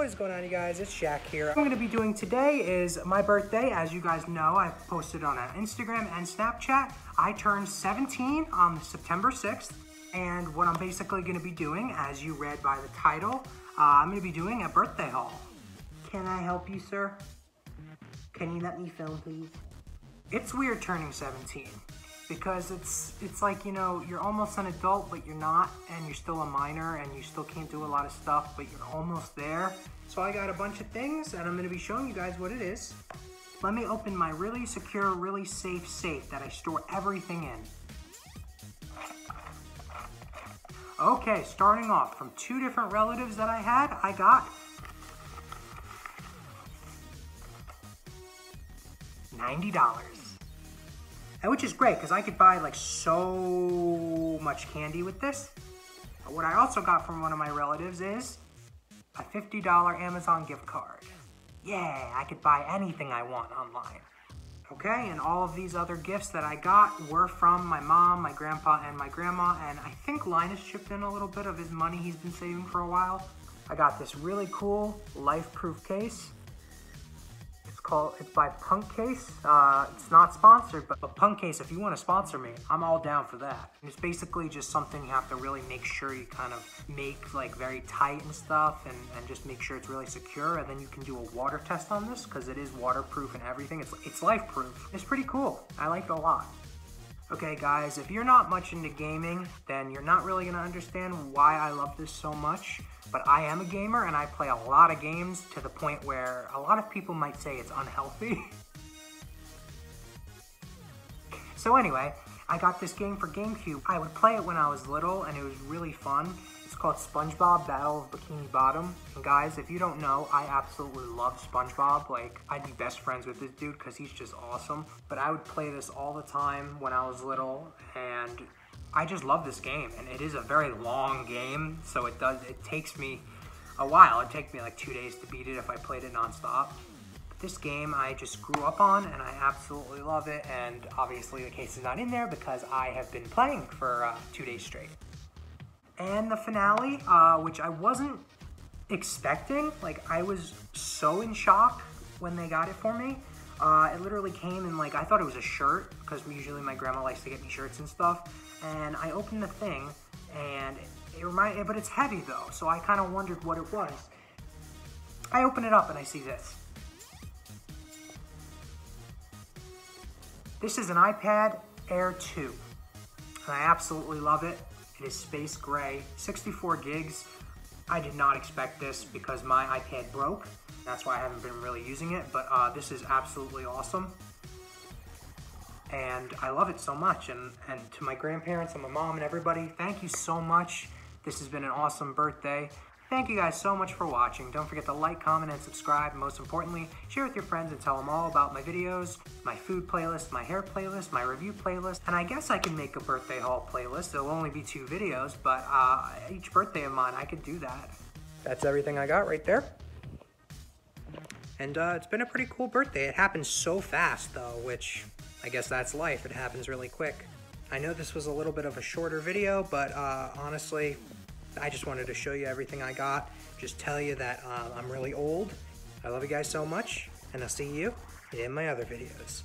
What is going on, you guys? It's Shaq here. What I'm going to be doing today is my birthday. As you guys know, I posted on Instagram and Snapchat. I turned 17 on September 6th. And what I'm basically going to be doing, as you read by the title, I'm going to be doing a birthday haul. Can I help you, sir? Can you let me film, please? It's weird turning 17 because it's like, you know, you're almost an adult, but you're not, and you're still a minor, and you still can't do a lot of stuff, but you're almost there. So I got a bunch of things, and I'm gonna be showing you guys what it is. Let me open my really secure, really safe safe that I store everything in. Okay, starting off from two different relatives that I had, I got $90. And which is great, because I could buy like so much candy with this. But what I also got from one of my relatives is a $50 Amazon gift card. Yeah, I could buy anything I want online. Okay, and all of these other gifts that I got were from my mom, my grandpa, and my grandma, and I think Linus chipped in a little bit of his money he's been saving for a while. I got this really cool LifeProof case. It's by Punk Case. It's not sponsored, but Punk Case, if you want to sponsor me, I'm all down for that. And it's basically just something you have to really make sure you kind of make like very tight and stuff, and just make sure it's really secure, and then you can do a water test on this because it is waterproof and everything. It's life-proof. It's pretty cool. I like it a lot. Okay guys, if you're not much into gaming, then you're not really going to understand why I love this so much. But I am a gamer, and I play a lot of games to the point where a lot of people might say it's unhealthy. So anyway, I got this game for GameCube. I would play it when I was little, and it was really fun. It's called SpongeBob Battle of Bikini Bottom. And guys, if you don't know, I absolutely love SpongeBob. Like, I'd be best friends with this dude because he's just awesome. But I would play this all the time when I was little, and I just love this game, and it is a very long game, so it takes me a while. It'd take me like 2 days to beat it if I played it nonstop. But this game I just grew up on, and I absolutely love it, and obviously the case is not in there because I have been playing for 2 days straight. And the finale, which I wasn't expecting, like I was so in shock when they got it for me. It literally came in like, I thought it was a shirt, because usually my grandma likes to get me shirts and stuff. And I opened the thing, and it reminded, but it's heavy though, so I kind of wondered what it was. I open it up and I see this. This is an iPad Air 2, and I absolutely love it. It is space gray, 64 gigs. I did not expect this because my iPad broke. That's why I haven't been really using it, but this is absolutely awesome. And I love it so much. And to my grandparents and my mom and everybody, thank you so much. This has been an awesome birthday. Thank you guys so much for watching. Don't forget to like, comment, and subscribe. Most importantly, share with your friends and tell them all about my videos, my food playlist, my hair playlist, my review playlist, and I guess I can make a birthday haul playlist. It'll only be 2 videos, but each birthday of mine, I could do that. That's everything I got right there. And it's been a pretty cool birthday. It happened so fast though, which I guess that's life. It happens really quick. I know this was a little bit of a shorter video, but honestly, I just wanted to show you everything I got. Just tell you that I'm really old. I love you guys so much, and I'll see you in my other videos.